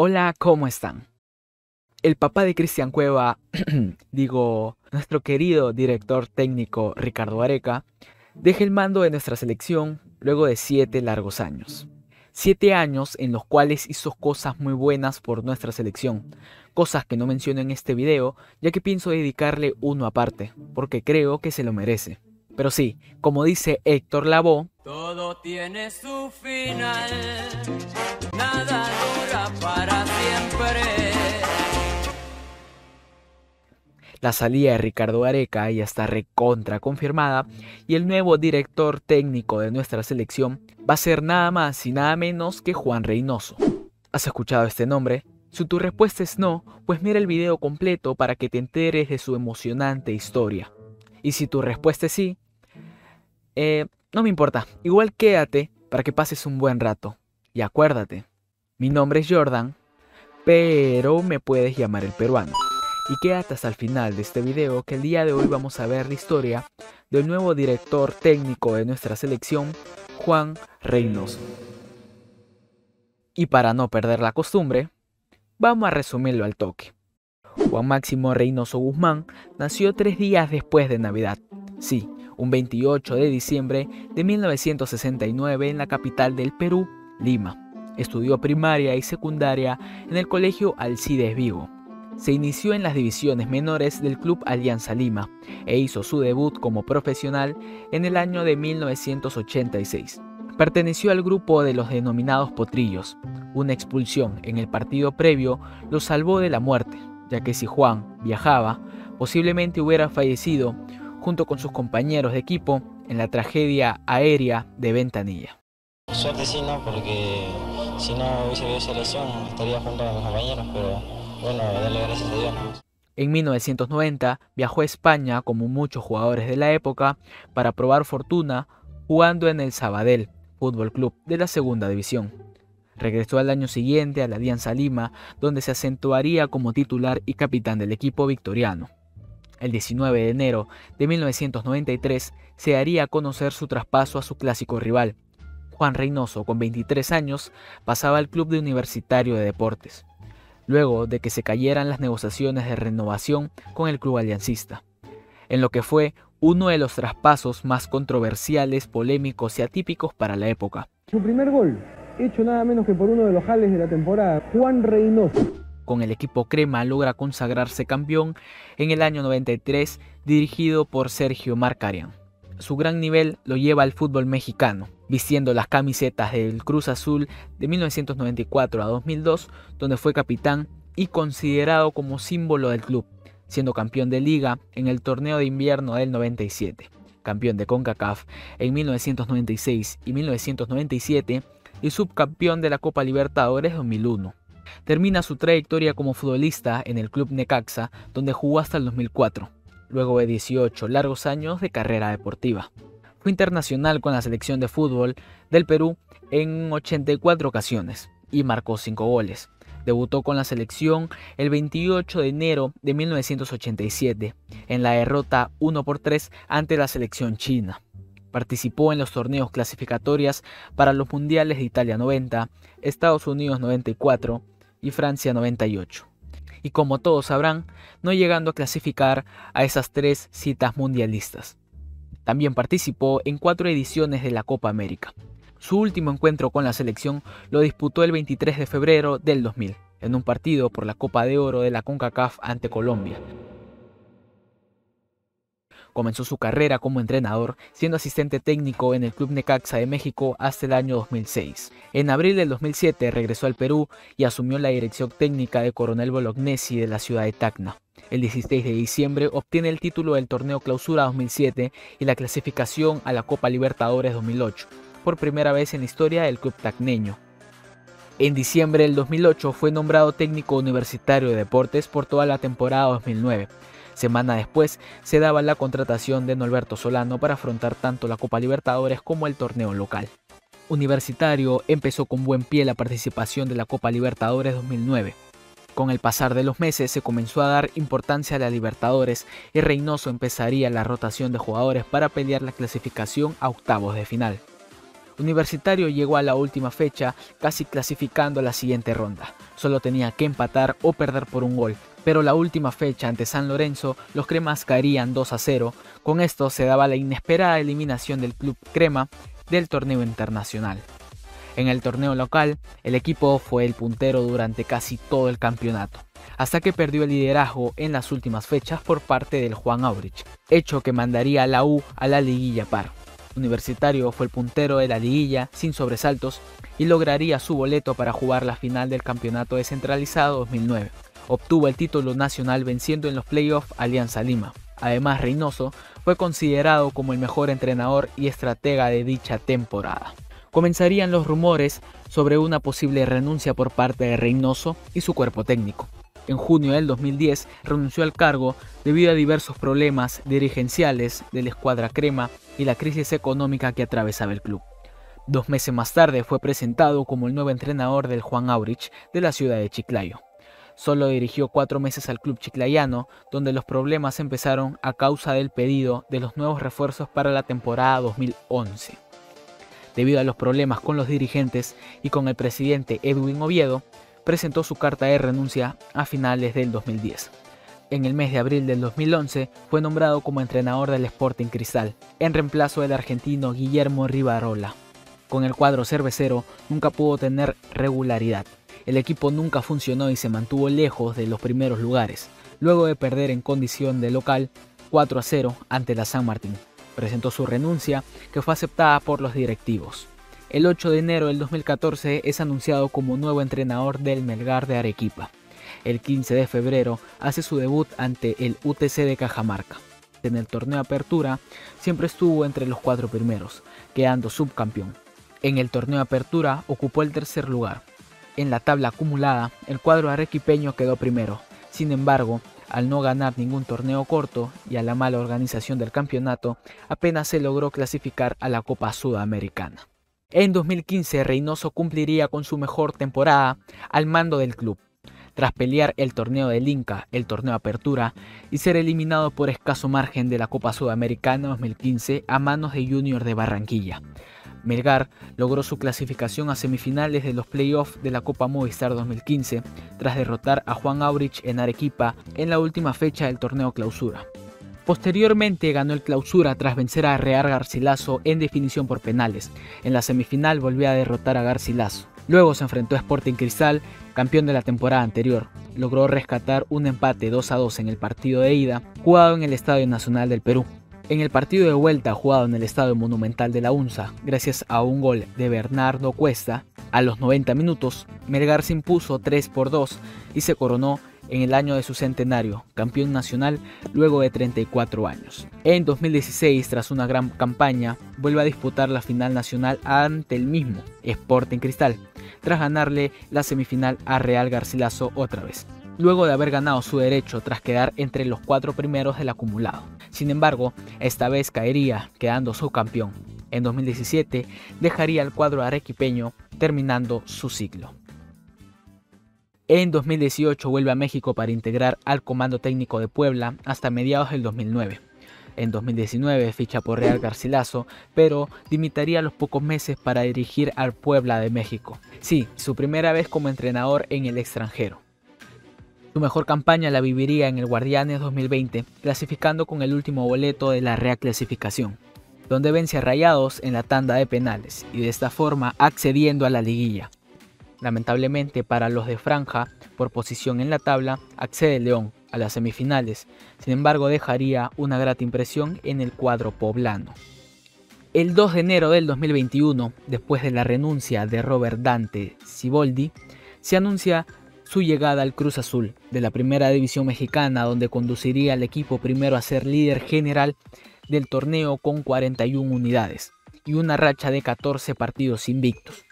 Hola, ¿cómo están? El papá de Cristian Cueva, nuestro querido director técnico Ricardo Gareca, deja el mando de nuestra selección luego de 7 largos años. 7 años en los cuales hizo cosas muy buenas por nuestra selección, cosas que no menciono en este video, ya que pienso dedicarle uno aparte, porque creo que se lo merece. Pero sí, como dice Héctor Lavoe, todo tiene su final, nada dura para siempre. La salida de Ricardo Gareca ya está recontra confirmada y el nuevo director técnico de nuestra selección va a ser nada más y nada menos que Juan Reynoso. ¿Has escuchado este nombre? Si tu respuesta es no, pues mira el video completo para que te enteres de su emocionante historia. Y si tu respuesta es sí, no me importa, igual quédate para que pases un buen rato. Y acuérdate, mi nombre es Jordan, pero me puedes llamar el peruano. Y quédate hasta el final de este video, que el día de hoy vamos a ver la historia del nuevo director técnico de nuestra selección, Juan Reynoso. Y para no perder la costumbre, vamos a resumirlo al toque. Juan Máximo Reynoso Guzmán nació 3 días después de Navidad, sí, un 28 de diciembre de 1969 en la capital del Perú, Lima. Estudió primaria y secundaria en el colegio Alcides Vigo. Se inició en las divisiones menores del Club Alianza Lima e hizo su debut como profesional en el año de 1986. Perteneció al grupo de los denominados potrillos. Una expulsión en el partido previo lo salvó de la muerte, ya que si Juan viajaba, posiblemente hubiera fallecido junto con sus compañeros de equipo en la tragedia aérea de Ventanilla. Suerte sí, no, porque si no hubiese habido selección estaría junto a mis compañeros, pero... bueno, dale gracias a Dios. En 1990 viajó a España como muchos jugadores de la época para probar fortuna jugando en el Sabadell, Fútbol Club de la Segunda División. Regresó al año siguiente a la Alianza Lima, donde se acentuaría como titular y capitán del equipo victoriano. El 19 de enero de 1993 se daría a conocer su traspaso a su clásico rival. Juan Reynoso, con 23 años, pasaba al club de Universitario de Deportes, luego de que se cayeran las negociaciones de renovación con el club aliancista, en lo que fue uno de los traspasos más controversiales, polémicos y atípicos para la época. Su primer gol, hecho nada menos que por uno de los jales de la temporada, Juan Reynoso. Con el equipo crema logra consagrarse campeón en el año 93, dirigido por Sergio Marcarian. Su gran nivel lo lleva al fútbol mexicano, vistiendo las camisetas del Cruz Azul de 1994 a 2002, donde fue capitán y considerado como símbolo del club, siendo campeón de liga en el torneo de invierno del 97, campeón de CONCACAF en 1996 y 1997 y subcampeón de la Copa Libertadores 2001. Termina su trayectoria como futbolista en el club Necaxa, donde jugó hasta el 2004. Luego de 18 largos años de carrera deportiva. Fue internacional con la selección de fútbol del Perú en 84 ocasiones y marcó 5 goles. Debutó con la selección el 28 de enero de 1987 en la derrota 1-3 ante la selección china. Participó en los torneos clasificatorias para los mundiales de Italia 90, Estados Unidos 94 y Francia 98. Y como todos sabrán, no llegando a clasificar a esas 3 citas mundialistas. También participó en 4 ediciones de la Copa América. Su último encuentro con la selección lo disputó el 23 de febrero del 2000, en un partido por la Copa de Oro de la CONCACAF ante Colombia. Comenzó su carrera como entrenador, siendo asistente técnico en el Club Necaxa de México hasta el año 2006. En abril del 2007 regresó al Perú y asumió la dirección técnica de Coronel Bolognesi de la ciudad de Tacna. El 16 de diciembre obtiene el título del Torneo Clausura 2007 y la clasificación a la Copa Libertadores 2008, por primera vez en la historia del club tacneño. En diciembre del 2008 fue nombrado técnico universitario de deportes por toda la temporada 2009. Semana después se daba la contratación de Norberto Solano para afrontar tanto la Copa Libertadores como el torneo local. Universitario empezó con buen pie la participación de la Copa Libertadores 2009. Con el pasar de los meses se comenzó a dar importancia a la Libertadores y Reynoso empezaría la rotación de jugadores para pelear la clasificación a octavos de final. Universitario llegó a la última fecha casi clasificando a la siguiente ronda. Solo tenía que empatar o perder por un gol, pero la última fecha ante San Lorenzo los cremas caerían 2-0. Con esto se daba la inesperada eliminación del club crema del torneo internacional. En el torneo local, el equipo fue el puntero durante casi todo el campeonato, hasta que perdió el liderazgo en las últimas fechas por parte del Juan Aurich, hecho que mandaría a la U a la liguilla par. Universitario fue el puntero de la liguilla sin sobresaltos y lograría su boleto para jugar la final del campeonato descentralizado 2009. Obtuvo el título nacional venciendo en los playoffs Alianza Lima. Además, Reynoso fue considerado como el mejor entrenador y estratega de dicha temporada. Comenzarían los rumores sobre una posible renuncia por parte de Reynoso y su cuerpo técnico. En junio del 2010 renunció al cargo debido a diversos problemas dirigenciales de la escuadra crema y la crisis económica que atravesaba el club. 2 meses más tarde fue presentado como el nuevo entrenador del Juan Aurich de la ciudad de Chiclayo. Solo dirigió 4 meses al club chiclayano, donde los problemas empezaron a causa del pedido de los nuevos refuerzos para la temporada 2011. Debido a los problemas con los dirigentes y con el presidente Edwin Oviedo, presentó su carta de renuncia a finales del 2010. En el mes de abril del 2011 fue nombrado como entrenador del Sporting Cristal, en reemplazo del argentino Guillermo Rivarola. Con el cuadro cervecero nunca pudo tener regularidad. El equipo nunca funcionó y se mantuvo lejos de los primeros lugares, luego de perder en condición de local 4-0 ante la San Martín. Presentó su renuncia, que fue aceptada por los directivos. El 8 de enero del 2014 es anunciado como nuevo entrenador del Melgar de Arequipa. El 15 de febrero hace su debut ante el UTC de Cajamarca. En el torneo Apertura siempre estuvo entre los 4 primeros, quedando subcampeón. En el torneo Apertura ocupó el 3er lugar. En la tabla acumulada, el cuadro arequipeño quedó primero. Sin embargo, al no ganar ningún torneo corto y a la mala organización del campeonato, apenas se logró clasificar a la Copa Sudamericana. En 2015 Reynoso cumpliría con su mejor temporada al mando del club, tras pelear el torneo del Inca, el torneo Apertura, y ser eliminado por escaso margen de la Copa Sudamericana 2015 a manos de Junior de Barranquilla. Melgar logró su clasificación a semifinales de los playoffs de la Copa Movistar 2015, tras derrotar a Juan Aurich en Arequipa en la última fecha del torneo Clausura. Posteriormente ganó el Clausura tras vencer a Real Garcilaso en definición por penales. En la semifinal volvió a derrotar a Garcilaso. Luego se enfrentó a Sporting Cristal, campeón de la temporada anterior. Logró rescatar un empate 2-2 en el partido de ida, jugado en el Estadio Nacional del Perú. En el partido de vuelta, jugado en el Estadio Monumental de la UNSA, gracias a un gol de Bernardo Cuesta, a los 90 minutos, Melgar se impuso 3-2 y se coronó en el año de su centenario, campeón nacional luego de 34 años. En 2016, tras una gran campaña, vuelve a disputar la final nacional ante el mismo Sporting Cristal, tras ganarle la semifinal a Real Garcilaso otra vez, luego de haber ganado su derecho tras quedar entre los 4 primeros del acumulado. Sin embargo, esta vez caería, quedando subcampeón. En 2017 dejaría el cuadro arequipeño, terminando su ciclo. En 2018 vuelve a México para integrar al comando técnico de Puebla hasta mediados del 2009. En 2019 ficha por Real Garcilaso, pero dimitiría a los pocos meses para dirigir al Puebla de México. Sí, su primera vez como entrenador en el extranjero. Su mejor campaña la viviría en el Guardianes 2020, clasificando con el último boleto de la reclasificación, donde vence a Rayados en la tanda de penales y de esta forma accediendo a la liguilla. Lamentablemente para los de franja, por posición en la tabla, accede León a las semifinales. Sin embargo, dejaría una grata impresión en el cuadro poblano. El 2 de enero del 2021, después de la renuncia de Robert Dante Siboldi, se anuncia su llegada al Cruz Azul de la Primera División Mexicana, donde conduciría al equipo primero a ser líder general del torneo con 41 unidades y una racha de 14 partidos invictos.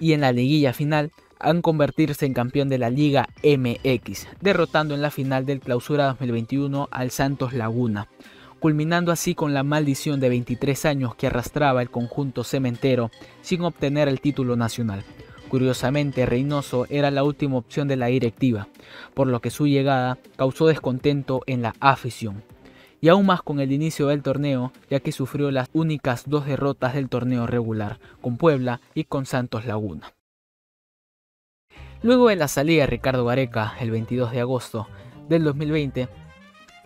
Y en la liguilla final han convertirse en campeón de la Liga MX, derrotando en la final del Clausura 2021 al Santos Laguna, culminando así con la maldición de 23 años que arrastraba el conjunto cementero sin obtener el título nacional. Curiosamente, Reynoso era la última opción de la directiva, por lo que su llegada causó descontento en la afición. y aún más con el inicio del torneo, ya que sufrió las únicas dos derrotas del torneo regular, con Puebla y con Santos Laguna. Luego de la salida de Ricardo Gareca el 22 de agosto del 2020,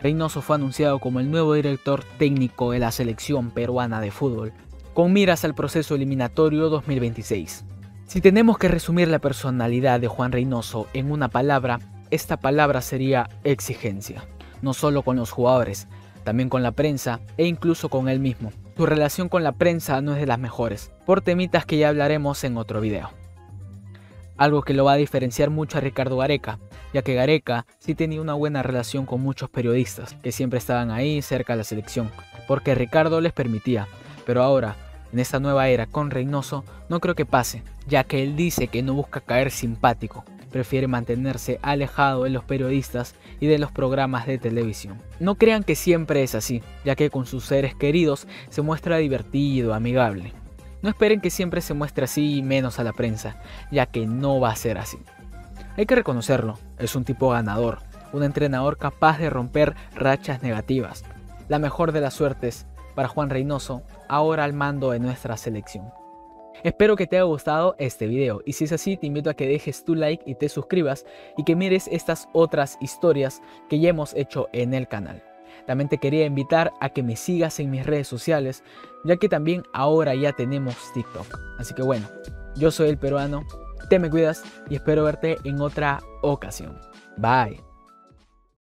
Reynoso fue anunciado como el nuevo director técnico de la selección peruana de fútbol, con miras al proceso eliminatorio 2026. Si tenemos que resumir la personalidad de Juan Reynoso en una palabra, esta palabra sería exigencia, no solo con los jugadores, también con la prensa e incluso con él mismo. Su relación con la prensa no es de las mejores, por temitas que ya hablaremos en otro video. Algo que lo va a diferenciar mucho a Ricardo Gareca, ya que Gareca sí tenía una buena relación con muchos periodistas, que siempre estaban ahí cerca de la selección, porque Ricardo les permitía, pero ahora, en esta nueva era con Reynoso, no creo que pase, ya que él dice que no busca caer simpático, prefiere mantenerse alejado de los periodistas y de los programas de televisión. No crean que siempre es así, ya que con sus seres queridos se muestra divertido, amigable. No esperen que siempre se muestre así y menos a la prensa, ya que no va a ser así. Hay que reconocerlo, es un tipo ganador, un entrenador capaz de romper rachas negativas. La mejor de las suertes para Juan Reynoso, ahora al mando de nuestra selección. Espero que te haya gustado este video, y si es así te invito a que dejes tu like y te suscribas y que mires estas otras historias que ya hemos hecho en el canal. También te quería invitar a que me sigas en mis redes sociales, ya que también ahora ya tenemos TikTok. Así que bueno, yo soy el peruano, te me cuidas y espero verte en otra ocasión. Bye.